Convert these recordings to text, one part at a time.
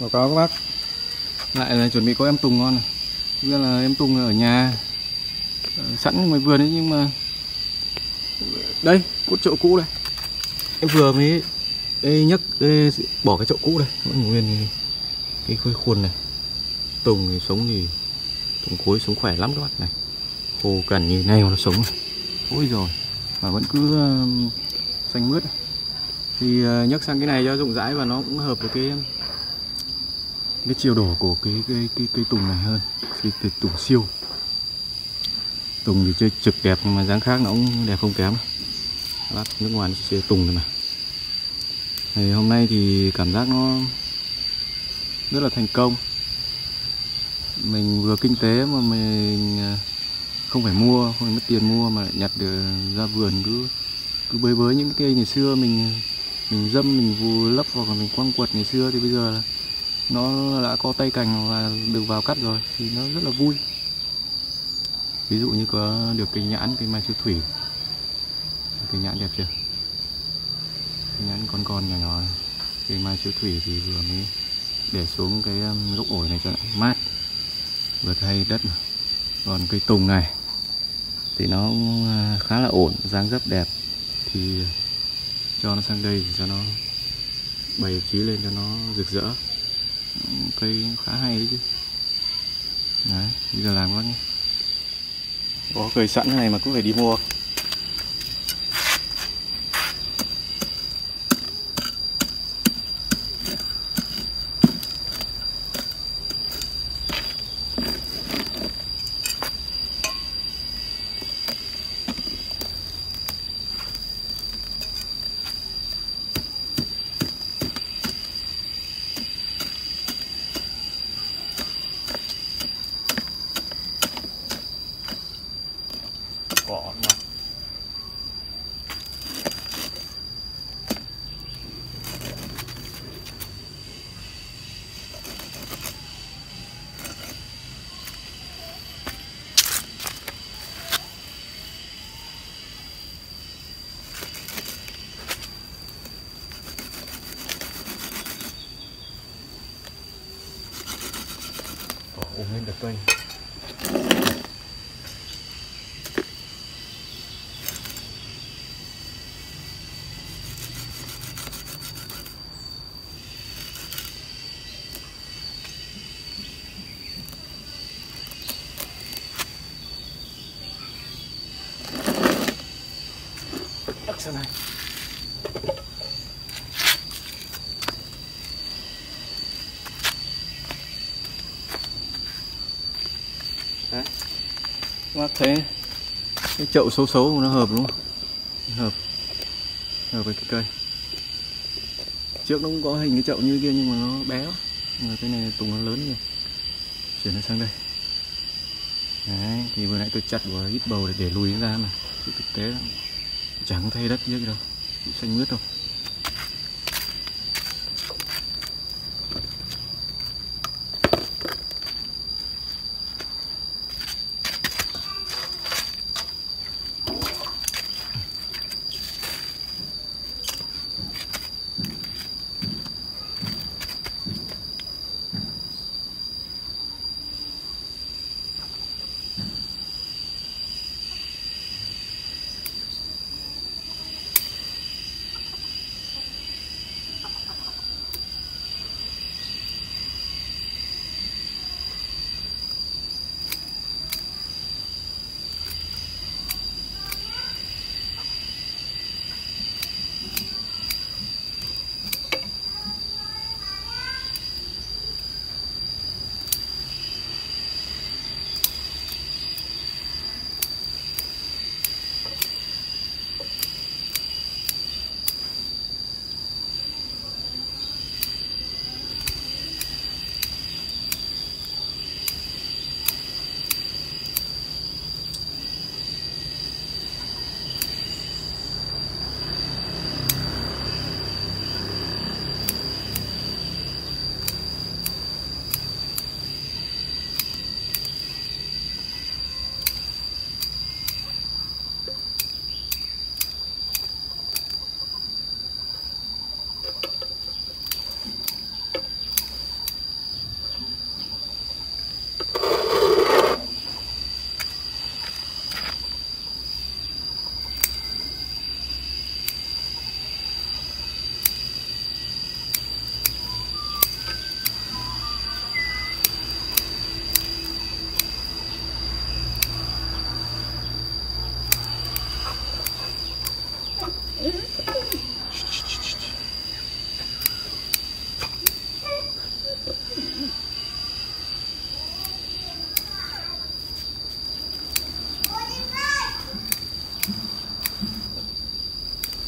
Báo cáo các bác, lại là chuẩn bị có em tùng ngon này. Bây giờ là em tùng ở nhà sẵn ngoài vườn đấy, nhưng mà đây cốt chậu cũ đây em vừa mới nhấc bỏ cái chậu cũ đây, vẫn nguyên cái khối khuôn này. Tùng thì sống thì tùng khối sống khỏe lắm các bạn này, khô cằn như này mà nó sống này. Ôi rồi mà vẫn cứ xanh mướt. Thì nhấc sang cái này cho rộng rãi và nó cũng hợp với cái chiều đổ của cái tùng này hơn, cái tùng siêu. Tùng thì chơi trực đẹp nhưng mà dáng khác nó cũng đẹp không kém. Bác nước ngoài chơi tùng rồi mà. Thì hôm nay thì cảm giác nó rất là thành công. Mình vừa kinh tế mà mình không phải mua, không phải mất tiền mua mà lại nhặt được ra vườn, cứ bới bới những cây ngày xưa mình dâm, mình vù lấp hoặc là mình quăng quật ngày xưa, thì bây giờ là nó đã có tay cành và được vào cắt rồi thì nó rất là vui. Ví dụ như có được cây nhãn, cây mai sư thủy. Cây nhãn đẹp chưa? Cây nhãn con nhỏ nhỏ. Cây mai sư thủy thì vừa mới để xuống cái gốc ổi này cho nó mát, vừa thay đất mà. Còn cây tùng này thì nó khá là ổn, dáng dấp đẹp, thì cho nó sang đây cho nó bày trí lên cho nó rực rỡ. Cây khá hay đấy chứ. Đấy, bây giờ làm các bác nhé. Có cây sẵn này mà cũng phải đi mua. Ủng lên được cây. Đắc sang này. Đấy. Các bác thấy cái chậu xấu xấu của nó hợp đúng không? Hợp với cái cây. Trước nó cũng có hình cái chậu như kia nhưng mà nó bé quá. Nhưng mà cái này tùng nó lớn rồi. Chuyển nó sang đây. Đấy, thì vừa nãy tôi chặt vào ít bầu để lùi nó ra mà. Chứ thực tế chẳng thay đất gì đâu, cũng xanh mướt thôi.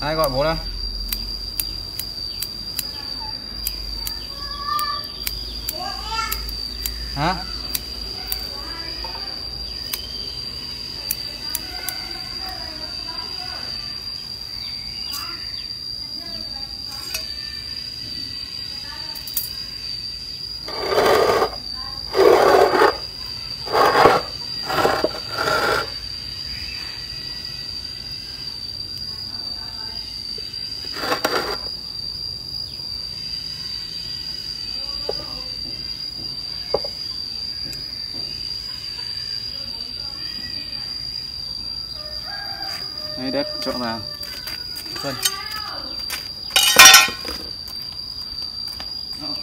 Ai gọi bố đây? Hả? Đấy, đất cho vào phân. Rồi.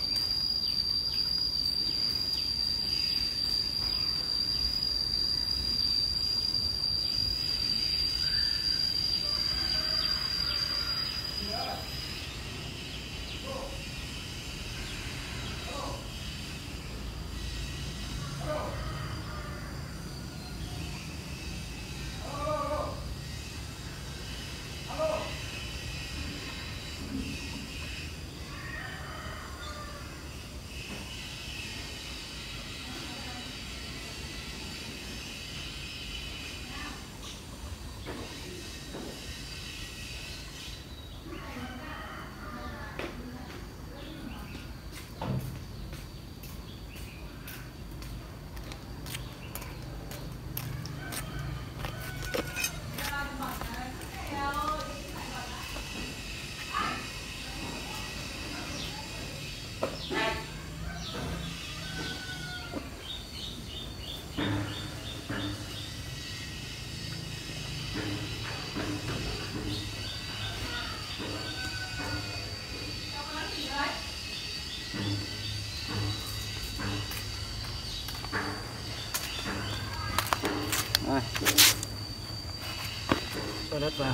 Cho đất vào.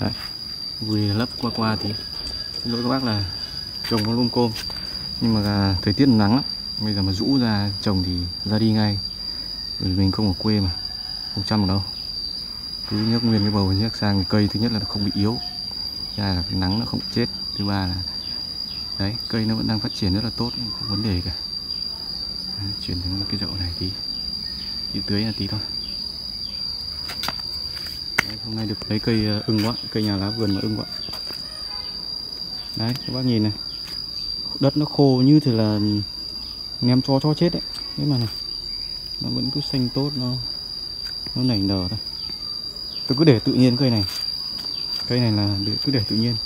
Đấy, vùi lấp qua thì xin lỗi các bác là trồng nó lôm côm, nhưng mà thời tiết nắng lắm, bây giờ mà rũ ra trồng thì ra đi ngay, bởi vì mình không ở quê mà không chăm ở đâu, cứ nhấc nguyên cái bầu nhấc sang cái cây. Thứ nhất là nó không bị yếu, thứ hai là cái nắng nó không bị chết, thứ ba là đấy cây nó vẫn đang phát triển rất là tốt, không vấn đề cả. Đấy, chuyển sang cái chậu này tí, đi tưới là tí thôi. Đấy, hôm nay được lấy cây ưng quá, cây nhà lá vườn mà ưng quá. Đấy các bác nhìn này, đất nó khô như thế là ném chó chết đấy, nhưng mà này nó vẫn cứ xanh tốt, nó nảy nở thôi. Tôi cứ để tự nhiên cây này là cứ để tự nhiên,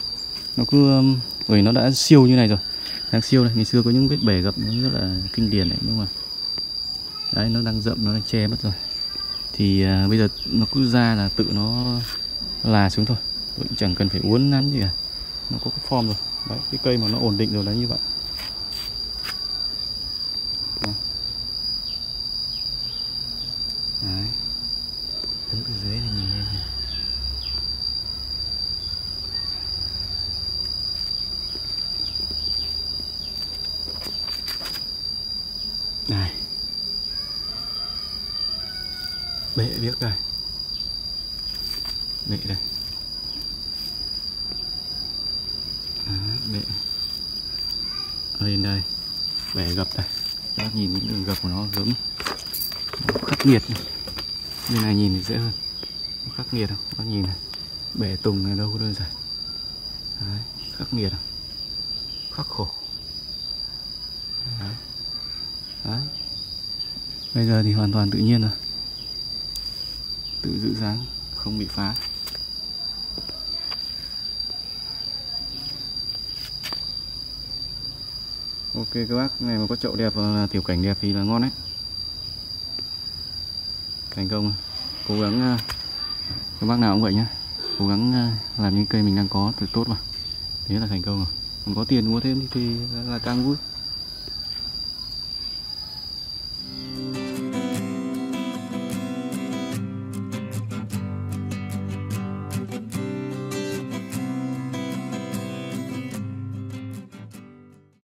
nó cứ bởi nó đã siêu như này rồi, đang siêu này. Ngày xưa có những vết bể gập nó rất là kinh điển đấy, nhưng mà đấy nó đang rậm, nó đang che mất rồi, thì bây giờ nó cứ ra là tự nó là xuống thôi, tôi cũng chẳng cần phải uốn nắn gì cả, nó có cái form rồi. Đấy, cái cây mà nó ổn định rồi đấy, như vậy. Đấy, đứng ở dưới này nhìn lên này. Này, bệ biếc đây, bệ đây. Bệ lên đây, bẻ gập đây, các bác nhìn những đường gập của nó giống khắc nghiệt, bên này nhìn thì dễ hơn, nó khắc nghiệt không, các bác nhìn này, bẻ tùng này đâu có đơn giản. Đấy, khắc nghiệt không, khắc khổ. Đấy. Đấy, bây giờ thì hoàn toàn tự nhiên rồi, tự giữ dáng, không bị phá. Ok các bác, này mà có chậu đẹp và tiểu cảnh đẹp thì là ngon đấy, thành công. Cố gắng các bác nào cũng vậy nhá, cố gắng làm những cây mình đang có thật tốt mà, thế là thành công rồi. Còn có tiền mua thêm thì là càng vui.